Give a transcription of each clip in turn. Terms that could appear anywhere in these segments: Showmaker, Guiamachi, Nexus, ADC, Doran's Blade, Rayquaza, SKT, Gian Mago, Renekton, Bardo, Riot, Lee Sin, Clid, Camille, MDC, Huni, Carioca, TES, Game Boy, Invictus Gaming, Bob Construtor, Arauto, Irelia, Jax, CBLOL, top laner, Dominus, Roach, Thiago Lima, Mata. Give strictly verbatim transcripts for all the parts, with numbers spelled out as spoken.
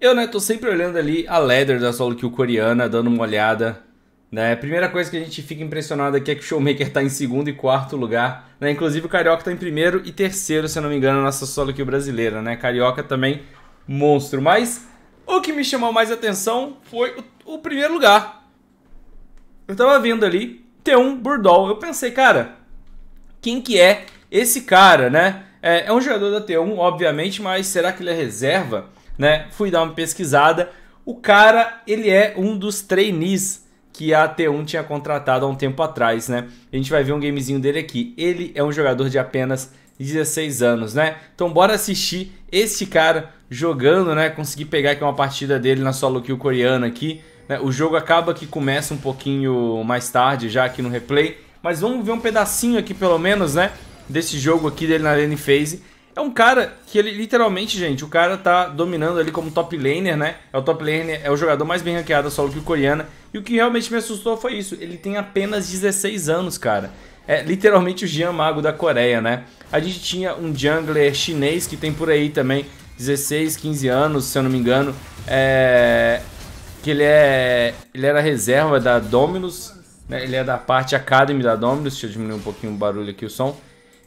Eu, né, tô sempre olhando ali a ladder da SoloQ coreana, dando uma olhada, né? Primeira coisa que a gente fica impressionado aqui é que o Showmaker tá em segundo e quarto lugar, né? Inclusive o Carioca tá em primeiro e terceiro, se eu não me engano, a nossa SoloQ brasileira, né? Carioca também, monstro. Mas o que me chamou mais atenção foi o, o primeiro lugar. Eu tava vendo ali T um, Burdol. Eu pensei, cara, quem que é esse cara, né? É, é um jogador da T um, obviamente, mas será que ele é reserva? Né? Fui dar uma pesquisada. O cara, ele é um dos trainees que a T um tinha contratado há um tempo atrás, né? A gente vai ver um gamezinho dele aqui. Ele é um jogador de apenas dezesseis anos, né? Então bora assistir este cara jogando, né? Consegui pegar aqui uma partida dele na solo kill coreana aqui, né? O jogo acaba que começa um pouquinho mais tarde já aqui no replay, mas vamos ver um pedacinho aqui pelo menos, né? Desse jogo aqui dele na lane phase. É um cara que ele literalmente, gente, o cara tá dominando ali como top laner, né? É o top laner, é o jogador mais bem ranqueado da solo kill coreana. E o que realmente me assustou foi isso, ele tem apenas dezesseis anos, cara. É literalmente o Gian Mago da Coreia, né? A gente tinha um jungler chinês que tem por aí também dezesseis, quinze anos, se eu não me engano. É... Que ele é... Ele era reserva da Dominus, né? Ele é da parte Academy da Dominus. Deixa eu diminuir um pouquinho o barulho aqui, o som.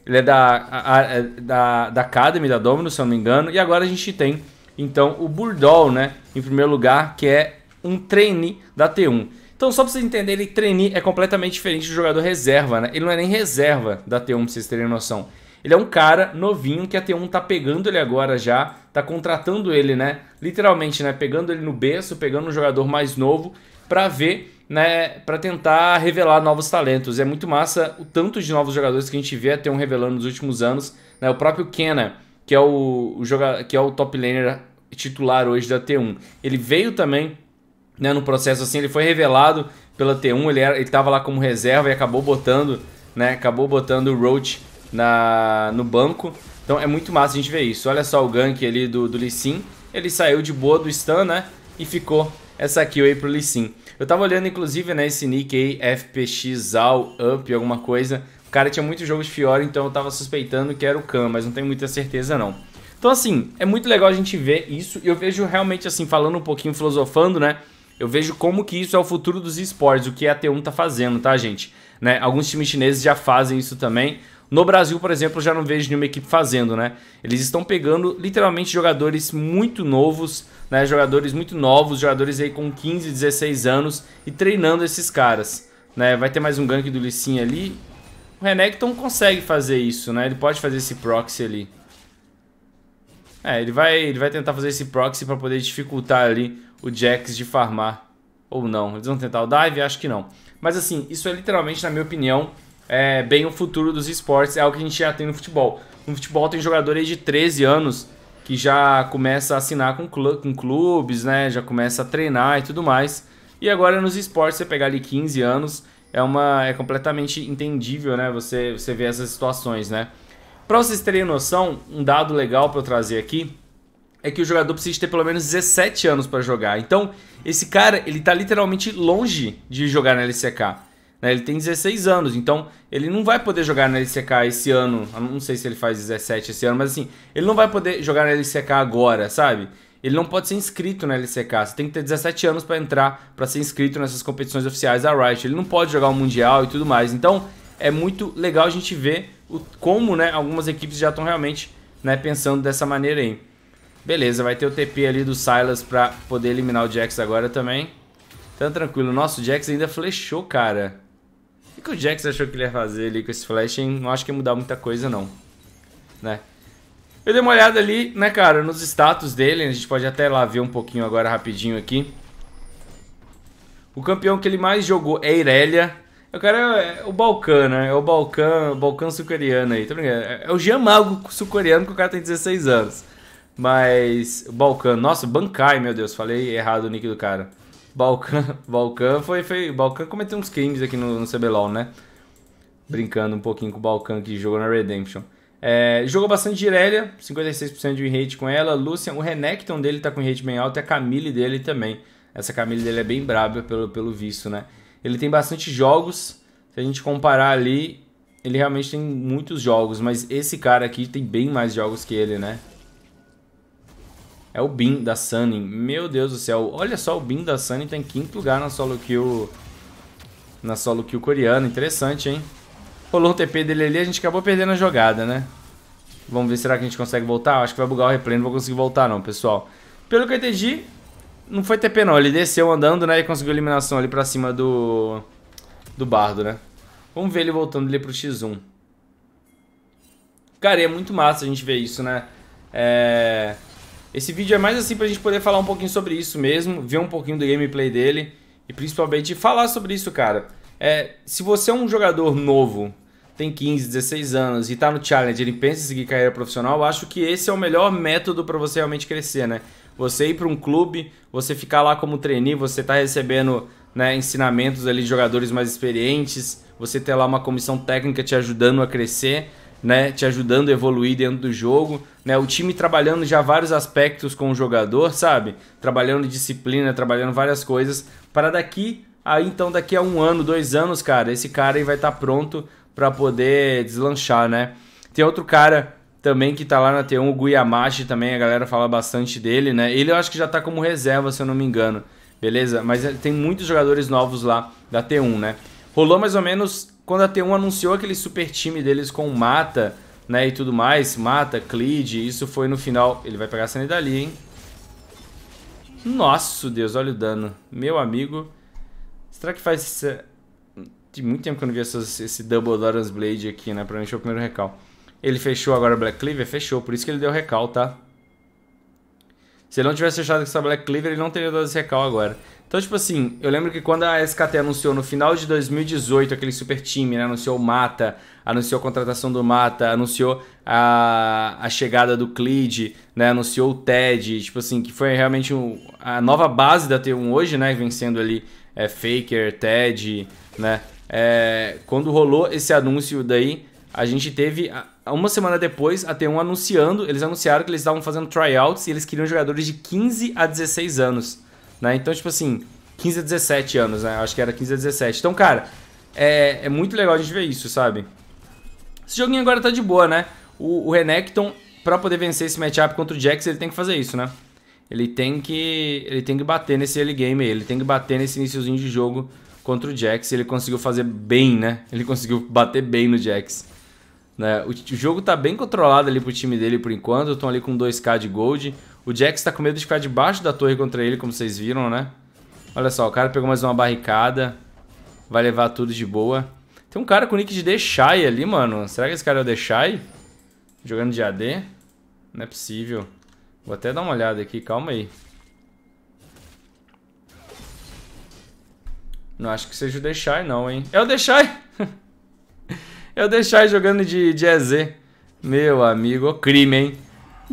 Ele é da, a, a, da, da Academy, da Dominus, se eu não me engano. E agora a gente tem, então, o Burdol, né? Em primeiro lugar, que é um trainee da T um. Então, só pra vocês entenderem, trainee é completamente diferente do jogador reserva, né? Ele não é nem reserva da T um, pra vocês terem noção. Ele é um cara novinho que a T um tá pegando ele agora já, tá contratando ele, né? Literalmente, né? Pegando ele no berço, pegando um jogador mais novo pra ver... Né, para tentar revelar novos talentos. É muito massa o tanto de novos jogadores que a gente vê até um revelando nos últimos anos, né? O próprio Kenna, que é o, o joga, que é o top laner titular hoje da T um, ele veio também, né, no processo assim, ele foi revelado pela T um, ele era, ele tava lá como reserva e acabou botando, né, acabou botando o Roach na no banco. Então é muito massa a gente ver isso. Olha só o gank ali do, do Lee Sin, ele saiu de boa do stun, né, e ficou essa kill aí pro Lee Sin. Eu tava olhando, inclusive, né, esse nick aí, F P X, All, Up, alguma coisa. O cara tinha muito jogo de Fiora, então eu tava suspeitando que era o Khan, mas não tenho muita certeza, não. Então, assim, é muito legal a gente ver isso. E eu vejo realmente, assim, falando um pouquinho, filosofando, né, eu vejo como que isso é o futuro dos esportes, o que a T um tá fazendo, tá, gente? Né, alguns times chineses já fazem isso também. No Brasil, por exemplo, eu já não vejo nenhuma equipe fazendo, né? Eles estão pegando, literalmente, jogadores muito novos, né? Jogadores muito novos, jogadores aí com quinze, dezesseis anos e treinando esses caras, né? Vai ter mais um gank do Lee Sin ali. O Renekton consegue fazer isso, né? Ele pode fazer esse proxy ali. É, ele vai, ele vai tentar fazer esse proxy para poder dificultar ali o Jax de farmar. Ou não. Eles vão tentar o dive? Acho que não. Mas assim, isso é literalmente, na minha opinião... É bem o futuro dos esportes, é algo que a gente já tem no futebol. No futebol tem jogador aí de treze anos que já começa a assinar com, clu com clubes, né? Já começa a treinar e tudo mais. E agora nos esportes, você pegar ali quinze anos, é, uma, é completamente entendível, né? Você, você vê essas situações, né? Pra vocês terem noção, um dado legal pra eu trazer aqui é que o jogador precisa ter pelo menos dezessete anos pra jogar. Então, esse cara, ele tá literalmente longe de jogar na L C K. Ele tem dezesseis anos, então ele não vai poder jogar na L C K esse ano. Eu não sei se ele faz dezessete esse ano, mas assim, ele não vai poder jogar na L C K agora, sabe? Ele não pode ser inscrito na L C K. Você tem que ter dezessete anos para entrar, para ser inscrito nessas competições oficiais da Riot. Ele não pode jogar o Mundial e tudo mais. Então é muito legal a gente ver o, como, né, algumas equipes já estão realmente, né, pensando dessa maneira aí. Beleza, vai ter o T P ali do Silas para poder eliminar o Jax agora também. Então tranquilo, nossa, o Jax ainda flechou, cara. O que o Jax achou que ele ia fazer ali com esse flash, hein? Não acho que ia mudar muita coisa, não. Né? Eu dei uma olhada ali, né, cara, nos status dele. A gente pode até lá ver um pouquinho agora, rapidinho aqui. O campeão que ele mais jogou é Irelia. O cara é, é o Balcão, né? É o Balcão, o Balcão sul-coreano aí. Tá brincando? É o Gian Mago sul-coreano, que o cara tem dezesseis anos. Mas o Balcão... Nossa, Bankai, meu Deus. Falei errado o nick do cara. Balcão, Balcão foi, foi. Balcão cometeu uns crimes aqui no, no C B LOL, né? Brincando um pouquinho com o Balcão que jogou na Redemption. É, jogou bastante de Irelia, cinquenta e seis por cento de win-rate com ela. Lucian, o Renekton dele tá com win-rate bem alto e a Camille dele também. Essa Camille dele é bem braba pelo, pelo visto, né? Ele tem bastante jogos. Se a gente comparar ali, ele realmente tem muitos jogos, mas esse cara aqui tem bem mais jogos que ele, né? É o Bin da Sunny. Meu Deus do céu. Olha só, o Bin da Sunny tá em quinto lugar na solo kill. Na solo kill coreana. Interessante, hein? Rolou o T P dele ali, a gente acabou perdendo a jogada, né? Vamos ver, será que a gente consegue voltar? Acho que vai bugar o replay, não vou conseguir voltar não, pessoal. Pelo que eu entendi, não foi T P não. Ele desceu andando, né? E conseguiu a eliminação ali pra cima do... do Bardo, né? Vamos ver ele voltando ali pro X um. Cara, e é muito massa a gente ver isso, né? É... Esse vídeo é mais assim pra gente poder falar um pouquinho sobre isso mesmo. Ver um pouquinho do gameplay dele. E principalmente falar sobre isso, cara. É, se você é um jogador novo... tem quinze, dezesseis anos e tá no Challenger e pensa em seguir carreira profissional, eu acho que esse é o melhor método pra você realmente crescer, né? Você ir pra um clube, você ficar lá como trainee, você tá recebendo, né, ensinamentos ali de jogadores mais experientes, você ter lá uma comissão técnica te ajudando a crescer, né? Te ajudando a evoluir dentro do jogo, né? O time trabalhando já vários aspectos com o jogador, sabe? Trabalhando disciplina, trabalhando várias coisas, para daqui, aí então daqui a um ano, dois anos, cara, esse cara aí vai estar pronto pra poder deslanchar, né? Tem outro cara também que tá lá na T um, o Guiamachi também, a galera fala bastante dele, né? Ele eu acho que já tá como reserva, se eu não me engano, beleza? Mas tem muitos jogadores novos lá da T um, né? Rolou mais ou menos quando a T um anunciou aquele super time deles com o Mata, né? E tudo mais, Mata, Clid, isso foi no final... Ele vai pegar a sanidade ali, hein? Nossa, Deus, olha o dano. Meu amigo, será que faz... Essa... Tem muito tempo que eu não vi essas, esse Double Doran's Blade aqui, né? Pra mim foi o primeiro recal. Ele fechou agora a Black Cleaver? Fechou, por isso que ele deu recal, tá? Se ele não tivesse fechado com essa Black Cleaver, ele não teria dado esse recal agora. Então, tipo assim, eu lembro que quando a S K T anunciou no final de dois mil e dezoito aquele super time, né? Anunciou o Mata, anunciou a contratação do Mata, anunciou a, a chegada do Clid, né? Anunciou o Ted, tipo assim, que foi realmente um, a nova base da T um hoje, né? Vencendo ali é, Faker, Ted, né? É, quando rolou esse anúncio daí, a gente teve, uma semana depois, a T um anunciando, eles anunciaram que eles estavam fazendo tryouts e eles queriam jogadores de quinze a dezesseis anos, né? Então, tipo assim, quinze a dezessete anos, né? Acho que era quinze a dezessete. Então, cara, é, é muito legal a gente ver isso, sabe? Esse joguinho agora tá de boa, né? O, o Renekton, pra poder vencer esse matchup contra o Jax, ele tem que fazer isso, né? Ele tem que, ele tem que bater nesse early game, ele tem que bater nesse iniciozinho de jogo contra o Jax, ele conseguiu fazer bem, né? Ele conseguiu bater bem no Jax, né? O, o jogo tá bem controlado ali pro time dele por enquanto. Estão ali com dois K de gold. O Jax tá com medo de ficar debaixo da torre contra ele, como vocês viram, né? Olha só, o cara pegou mais uma barricada. Vai levar tudo de boa. Tem um cara com o nick de The Shy ali, mano. Será que esse cara é o The Shy? Jogando de A D? Não é possível. Vou até dar uma olhada aqui, calma aí. Não acho que seja o The Shy não, hein? É o The Shy! É o The Shy jogando de, de E Z. Meu amigo, o crime, hein?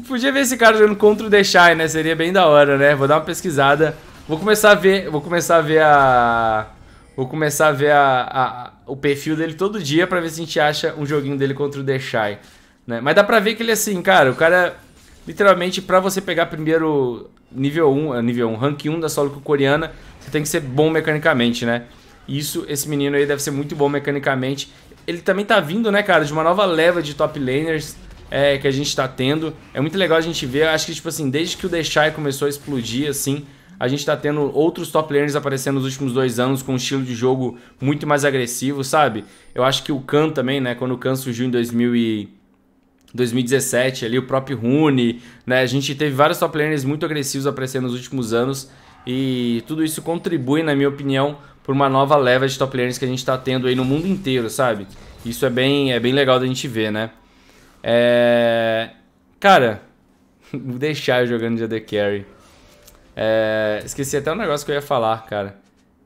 Podia ver esse cara jogando contra o The Shy, né? Seria bem da hora, né? Vou dar uma pesquisada. Vou começar a ver... Vou começar a ver a... Vou começar a ver a, a, a, o perfil dele todo dia pra ver se a gente acha um joguinho dele contra o The Shy, né? Mas dá pra ver que ele é assim, cara. O cara... Literalmente, pra você pegar primeiro nível um, nível um, rank um da solo coreana, você tem que ser bom mecanicamente, né? Isso, esse menino aí deve ser muito bom mecanicamente. Ele também tá vindo, né, cara, de uma nova leva de top laners é, que a gente tá tendo. É muito legal a gente ver, acho que, tipo assim, desde que o The Shy começou a explodir, assim, a gente tá tendo outros top laners aparecendo nos últimos dois anos com um estilo de jogo muito mais agressivo, sabe? Eu acho que o Khan também, né, quando o Khan surgiu em dois mil e dezessete, ali o próprio Huni, né? A gente teve vários top laners muito agressivos aparecendo nos últimos anos e tudo isso contribui, na minha opinião, por uma nova leva de top laners que a gente tá tendo aí no mundo inteiro, sabe? Isso é bem, é bem legal da gente ver, né? É... Cara, vou deixar eu jogando de A D Carry. É... Esqueci até um negócio que eu ia falar, cara.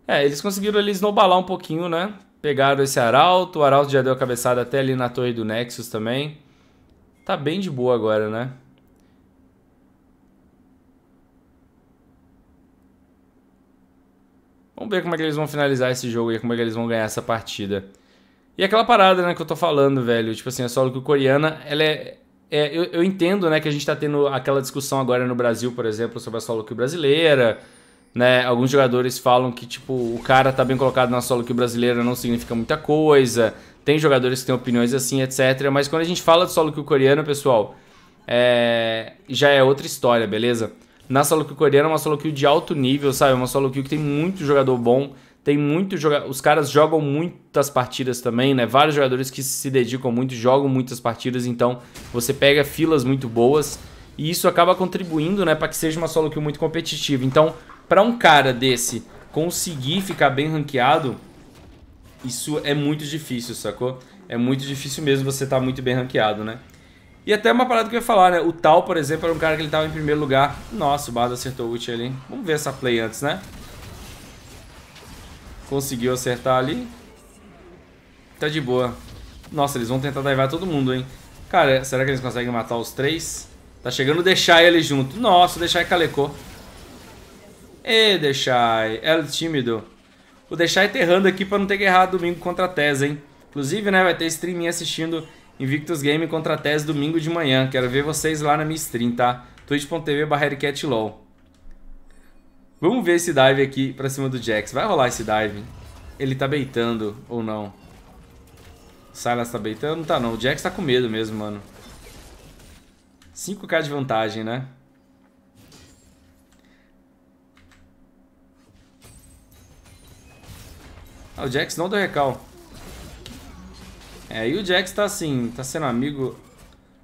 É, eles conseguiram ali snowballar um pouquinho, né? Pegaram esse Arauto, o Arauto já deu a cabeçada até ali na torre do Nexus também. Tá bem de boa agora, né? Vamos ver como é que eles vão finalizar esse jogo e como é que eles vão ganhar essa partida. E aquela parada, né, que eu tô falando, velho. Tipo assim, a solo coreana, ela é... é eu, eu entendo, né, que a gente tá tendo aquela discussão agora no Brasil, por exemplo, sobre a solo brasileira, né? Alguns jogadores falam que, tipo, o cara tá bem colocado na solo brasileira não significa muita coisa... Tem jogadores que têm opiniões assim, etcétera. Mas quando a gente fala de solo kill coreano, pessoal, é... já é outra história, beleza? na solo queue coreana, uma solo queue de alto nível, sabe? Uma solo queue que tem muito jogador bom, tem muito jogador... Os caras jogam muitas partidas também, né? Vários jogadores que se dedicam muito, jogam muitas partidas, então você pega filas muito boas e isso acaba contribuindo, né, para que seja uma solo queue muito competitiva. Então, para um cara desse conseguir ficar bem ranqueado, isso é muito difícil, sacou? É muito difícil mesmo você estar tá muito bem ranqueado, né? E até uma parada que eu ia falar, né? O Tal, por exemplo, era um cara que ele tava em primeiro lugar. Nossa, o Bardo acertou o ult ali. Vamos ver essa play antes, né? Conseguiu acertar ali. Tá de boa. Nossa, eles vão tentar divar todo mundo, hein? Cara, será que eles conseguem matar os três? Tá chegando o The Shy ali junto. Nossa, o The Shy calecou. Ê, The Shy. El tímido. O The Shy enterrando aqui pra não ter que errar domingo contra a T E S, hein? Inclusive, né, vai ter streaming assistindo Invictus Game contra a T E S domingo de manhã. Quero ver vocês lá na minha stream, tá? twitch ponto tv barra ericatlol. Vamos ver esse dive aqui pra cima do Jax. Vai rolar esse dive. Ele tá baitando ou não? Silas tá baitando? Não tá não. O Jax tá com medo mesmo, mano. cinco K de vantagem, né? Ah, o Jax não deu recal. É, e o Jax tá assim, tá sendo amigo...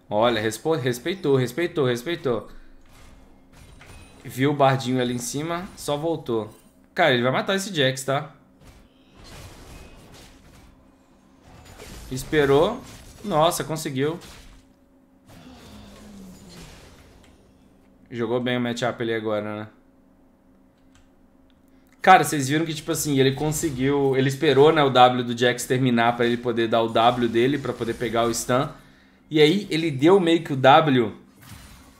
Olha, respeitou, respeitou, respeitou. Viu o Bardinho ali em cima, só voltou. Cara, ele vai matar esse Jax, tá? Esperou. Nossa, conseguiu. Jogou bem o matchup ali agora, né? Cara, vocês viram que, tipo assim, ele conseguiu... Ele esperou, né, o W do Jax terminar pra ele poder dar o W dele, pra poder pegar o stun. E aí, ele deu meio que o W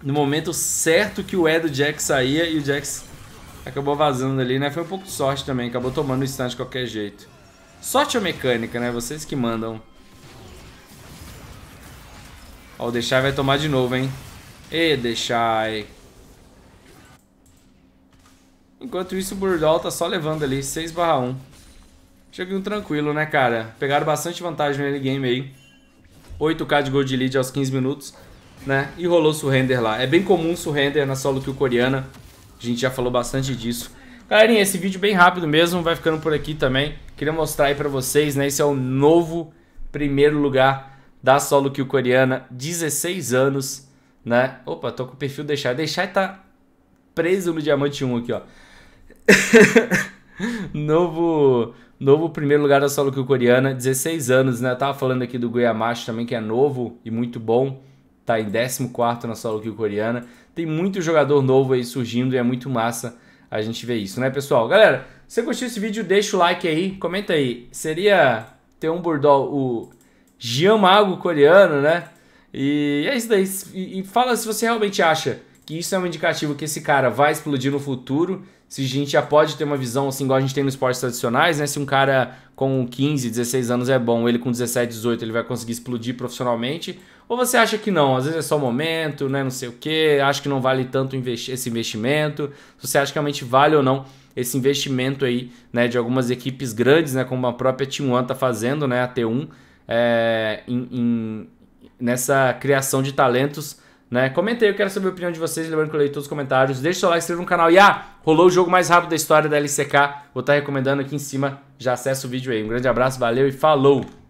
no momento certo que o E do Jax saía e o Jax acabou vazando ali, né? Foi um pouco de sorte também, acabou tomando o stun de qualquer jeito. Sorte ou mecânica, né? Vocês que mandam. Ó, o The Shy vai tomar de novo, hein? Ê, The Shy... Enquanto isso, o Burdol tá só levando ali, seis barra um. Joguinho tranquilo, né, cara? Pegaram bastante vantagem no early game aí. oito K de gold lead aos quinze minutos, né? E rolou surrender lá. É bem comum surrender na solo queue coreana. A gente já falou bastante disso. Galerinha, esse vídeo bem rápido mesmo, vai ficando por aqui também. Queria mostrar aí pra vocês, né? Esse é o novo primeiro lugar da solo queue coreana. dezesseis anos, né? Opa, tô com o perfil deixar. Deixar tá preso no diamante um aqui, ó. novo, novo primeiro lugar da solo queue coreana, dezesseis anos, né? Eu tava falando aqui do Guiamachi também, que é novo e muito bom. Tá em décimo quarto na solo queue coreana. Tem muito jogador novo aí surgindo e é muito massa a gente ver isso, né, pessoal? Galera, se você curtiu esse vídeo, deixa o like aí, comenta aí. Seria ter um Burdol, o Gian Mago coreano, né? E é isso daí. E fala se você realmente acha que isso é um indicativo que esse cara vai explodir no futuro, se a gente já pode ter uma visão assim, igual a gente tem nos esportes tradicionais, né? Se um cara com quinze, dezesseis anos é bom, ele com dezessete, dezoito, ele vai conseguir explodir profissionalmente, ou você acha que não, às vezes é só o momento, né? Não sei o que, acha que não vale tanto investi esse investimento, se você acha que realmente vale ou não esse investimento aí, né? De algumas equipes grandes, né? Como a própria T um tá fazendo, né? A T um, é, em, em, nessa criação de talentos, né? Comenta aí, eu quero saber a opinião de vocês, lembrando que eu leio todos os comentários. Deixa o seu like, se inscreva no canal. E ah, rolou o jogo mais rápido da história da L C K. Vou estar recomendando aqui em cima, já acessa o vídeo aí. Um grande abraço, valeu e falou!